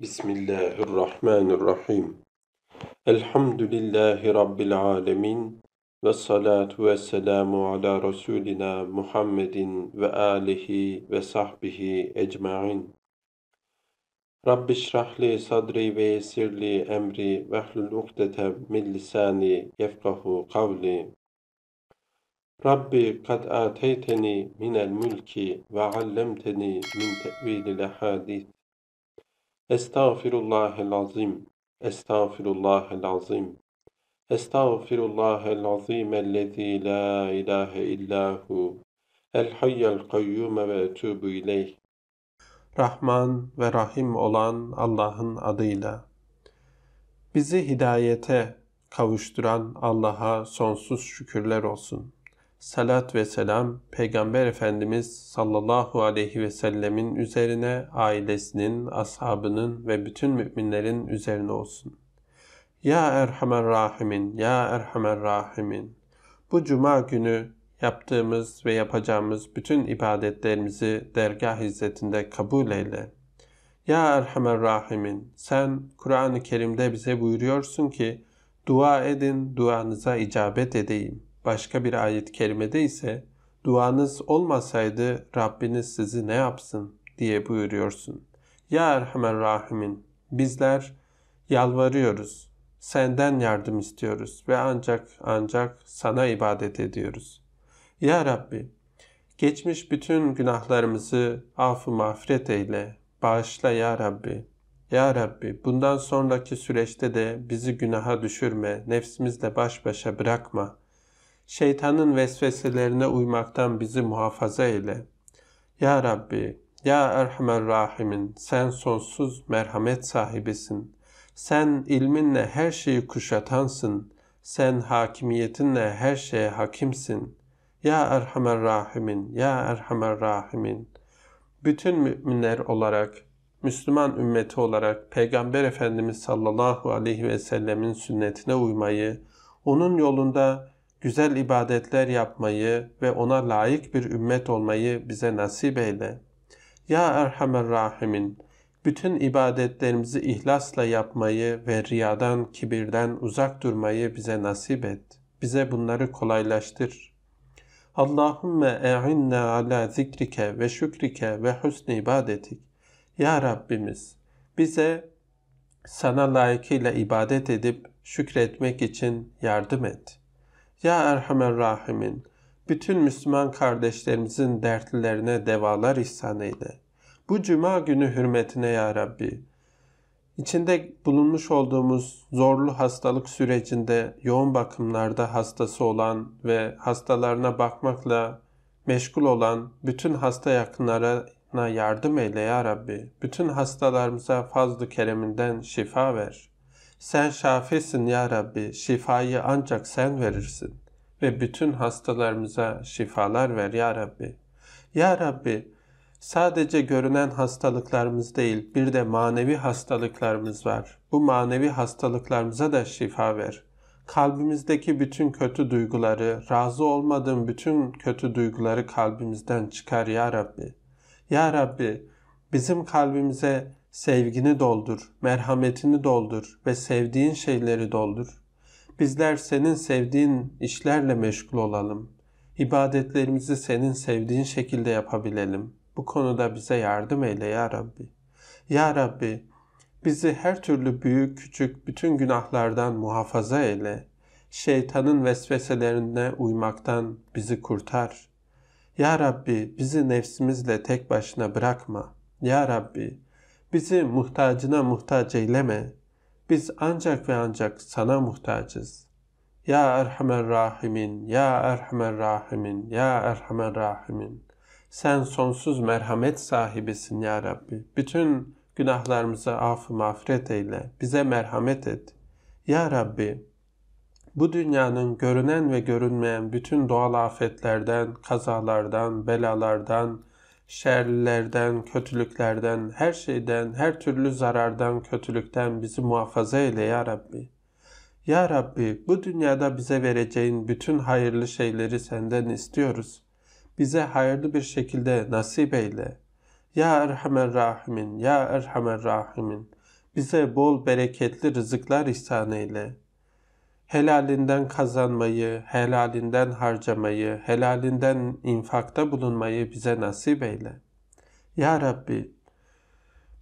Bismillahirrahmanirrahim. Elhamdülillahi Rabbil alemin. Ve salatu ve selamu ala Resulina Muhammedin ve alihi ve sahbihi ecmain. Rabbi şrahli sadri ve yesirli emri ve hlul ukdete min lisani yefkahu kavli. Rabbi kad ateyteni minel mülki ve allemteni min tevilil ehadith. Estağfirullahel azim, estağfirullahel azim, estağfirullahel azim ellezî la ilahe illahu, el hayyel kayyume ve etûbü ileyh. Rahman ve Rahim olan Allah'ın adıyla. Bizi hidayete kavuşturan Allah'a sonsuz şükürler olsun. Salat ve selam Peygamber Efendimiz sallallahu aleyhi ve sellemin üzerine, ailesinin, ashabının ve bütün müminlerin üzerine olsun. Ya Erhamer Rahimin, Ya Erhamer Rahimin. Bu cuma günü yaptığımız ve yapacağımız bütün ibadetlerimizi dergah hizmetinde kabul eyle. Ya Erhamer Rahimin, sen Kur'an-ı Kerim'de bize buyuruyorsun ki, dua edin, duanıza icabet edeyim. Başka bir ayet-i kerimede ise duanız olmasaydı Rabbiniz sizi ne yapsın diye buyuruyorsun. Ya Erhamer Rahimin, bizler yalvarıyoruz, senden yardım istiyoruz ve ancak sana ibadet ediyoruz. Ya Rabbi, geçmiş bütün günahlarımızı affı mağfiret eyle, bağışla ya Rabbi. Ya Rabbi, bundan sonraki süreçte de bizi günaha düşürme, nefsimizle baş başa bırakma. Şeytanın vesveselerine uymaktan bizi muhafaza eyle. Ya Rabbi, Ya Erhamer Rahimin, sen sonsuz merhamet sahibisin. Sen ilminle her şeyi kuşatansın. Sen hakimiyetinle her şeye hakimsin. Ya Erhamer Rahimin, Ya Erhamer Rahimin. Bütün müminler olarak, Müslüman ümmeti olarak Peygamber Efendimiz sallallahu aleyhi ve sellemin sünnetine uymayı, onun yolunda güzel ibadetler yapmayı ve ona layık bir ümmet olmayı bize nasip eyle. Ya Erhamer Rahimin, bütün ibadetlerimizi ihlasla yapmayı ve riyadan, kibirden uzak durmayı bize nasip et. Bize bunları kolaylaştır. Allahümme e'inna ala zikrike ve şükrike ve husni ibadetik. Ya Rabbimiz, bize sana layıkıyla ibadet edip şükretmek için yardım et. Ya Erhamer Rahimin, bütün Müslüman kardeşlerimizin dertlilerine devalar ihsan eyle. Bu cuma günü hürmetine ya Rabbi, içinde bulunmuş olduğumuz zorlu hastalık sürecinde yoğun bakımlarda hastası olan ve hastalarına bakmakla meşgul olan bütün hasta yakınlarına yardım eyle ya Rabbi. Bütün hastalarımıza fazl-ı kereminden şifa ver. Sen şafisin ya Rabbi, şifayı ancak sen verirsin ve bütün hastalarımıza şifalar ver ya Rabbi. Ya Rabbi, sadece görünen hastalıklarımız değil, bir de manevi hastalıklarımız var. Bu manevi hastalıklarımıza da şifa ver. Kalbimizdeki bütün kötü duyguları, razı olmadığın bütün kötü duyguları kalbimizden çıkar ya Rabbi. Ya Rabbi, bizim kalbimize sevgini doldur, merhametini doldur ve sevdiğin şeyleri doldur. Bizler senin sevdiğin işlerle meşgul olalım. İbadetlerimizi senin sevdiğin şekilde yapabilelim. Bu konuda bize yardım eyle ya Rabbi. Ya Rabbi, bizi her türlü büyük küçük bütün günahlardan muhafaza eyle. Şeytanın vesveselerine uymaktan bizi kurtar. Ya Rabbi, bizi nefsimizle tek başına bırakma. Ya Rabbi, bizi muhtacına muhtaç eyleme. Biz ancak ve ancak sana muhtacız. Ya Erhamer Rahimin, Ya Erhamer Rahimin, Ya Erhamer Rahimin. Sen sonsuz merhamet sahibisin ya Rabbi. Bütün günahlarımıza affı mağfiret eyle. Bize merhamet et. Ya Rabbi, bu dünyanın görünen ve görünmeyen bütün doğal afetlerden, kazalardan, belalardan, şerlerden, kötülüklerden, her şeyden, her türlü zarardan, kötülükten bizi muhafaza eyle ya Rabbi. Ya Rabbi, bu dünyada bize vereceğin bütün hayırlı şeyleri senden istiyoruz. Bize hayırlı bir şekilde nasip eyle. Ya Erhamer Rahimin, Ya Erhamer Rahimin. bize bol bereketli rızıklar ihsan eyle. Helalinden kazanmayı, helalinden harcamayı, helalinden infakta bulunmayı bize nasip eyle. Ya Rabbi,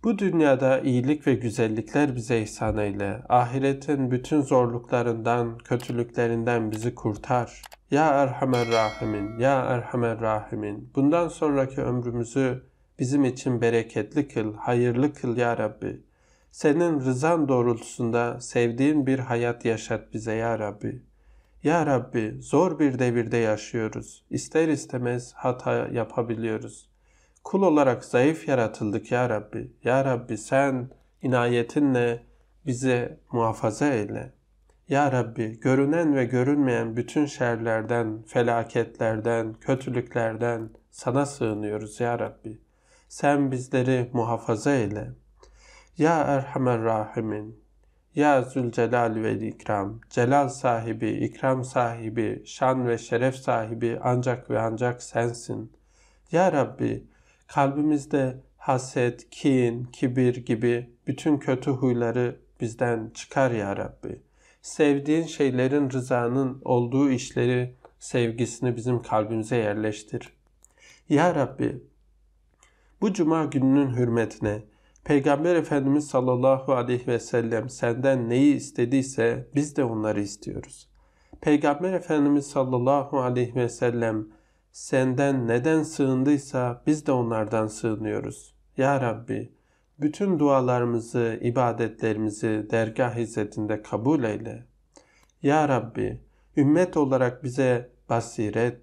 bu dünyada iyilik ve güzellikler bize ihsan eyle. Ahiretin bütün zorluklarından, kötülüklerinden bizi kurtar. Ya Erhamer Rahimin, Ya Erhamer Rahimin. Bundan sonraki ömrümüzü bizim için bereketli kıl, hayırlı kıl Ya Rabbi. Senin rızan doğrultusunda sevdiğin bir hayat yaşat bize Ya Rabbi. Ya Rabbi, zor bir devirde yaşıyoruz. İster istemez hata yapabiliyoruz. Kul olarak zayıf yaratıldık Ya Rabbi. Ya Rabbi, sen inayetinle bizi muhafaza eyle. Ya Rabbi, görünen ve görünmeyen bütün şerlerden, felaketlerden, kötülüklerden sana sığınıyoruz Ya Rabbi. Sen bizleri muhafaza eyle. Ya Erhamer Rahimin, Ya Zülcelal ve İkram, celal sahibi, ikram sahibi, şan ve şeref sahibi ancak ve ancak sensin. Ya Rabbi, kalbimizde haset, kin, kibir gibi bütün kötü huyları bizden çıkar Ya Rabbi. Sevdiğin şeylerin, rızanın olduğu işleri, sevgisini bizim kalbimize yerleştir. Ya Rabbi, bu cuma gününün hürmetine Peygamber Efendimiz sallallahu aleyhi ve sellem senden neyi istediyse biz de onları istiyoruz. Peygamber Efendimiz sallallahu aleyhi ve sellem senden neden sığındıysa biz de onlardan sığınıyoruz. Ya Rabbi, bütün dualarımızı, ibadetlerimizi dergah izzetinde kabul eyle. Ya Rabbi, ümmet olarak bize basiret,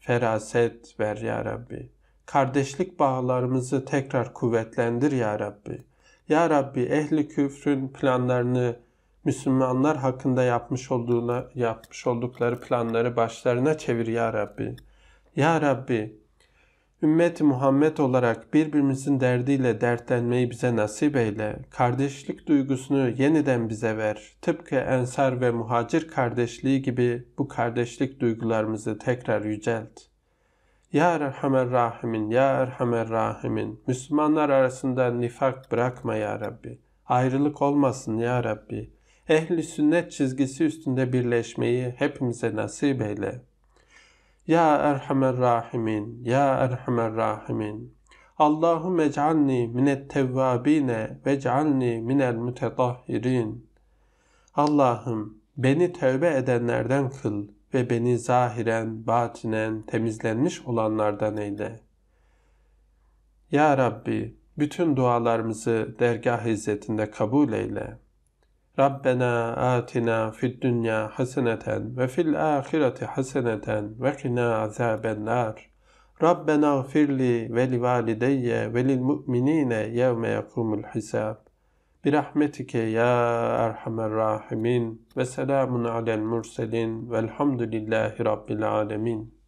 feraset ver Ya Rabbi. Kardeşlik bağlarımızı tekrar kuvvetlendir Ya Rabbi. Ya Rabbi, ehli küfrün planlarını, Müslümanlar hakkında yapmış oldukları planları başlarına çevir Ya Rabbi. Ya Rabbi, ümmet-i Muhammed olarak birbirimizin derdiyle dertlenmeyi bize nasip eyle. Kardeşlik duygusunu yeniden bize ver. Tıpkı Ensar ve Muhacir kardeşliği gibi bu kardeşlik duygularımızı tekrar yücelt. Ya Erhamer Rahimin, Ya Erhamer Rahimin. Müslümanlar arasında nifak bırakma Ya Rabbi. Ayrılık olmasın Ya Rabbi. Ehli sünnet çizgisi üstünde birleşmeyi hepimize nasip eyle. Ya Erhamer Rahimin, Ya Erhamer Rahimin. Allahümme ec'alni minet tevvabine ve ec'alni minel mütetahhirin. Allah'ım, beni tövbe edenlerden kıl ve beni zahiren, batinen temizlenmiş olanlardan eyle. Ya Rabbi, bütün dualarımızı dergah izzetinde kabul eyle. Rabbena atina fid dünya haseneten ve fil ahireti haseneten ve qina azabennar. Rabbena gfirli ve li valideyye ve lil mu'minine yevme yakumul hisab. Birahmetike ya erhamer rahimin ve selamun alel murselin velhamdülillahi rabbil alemin.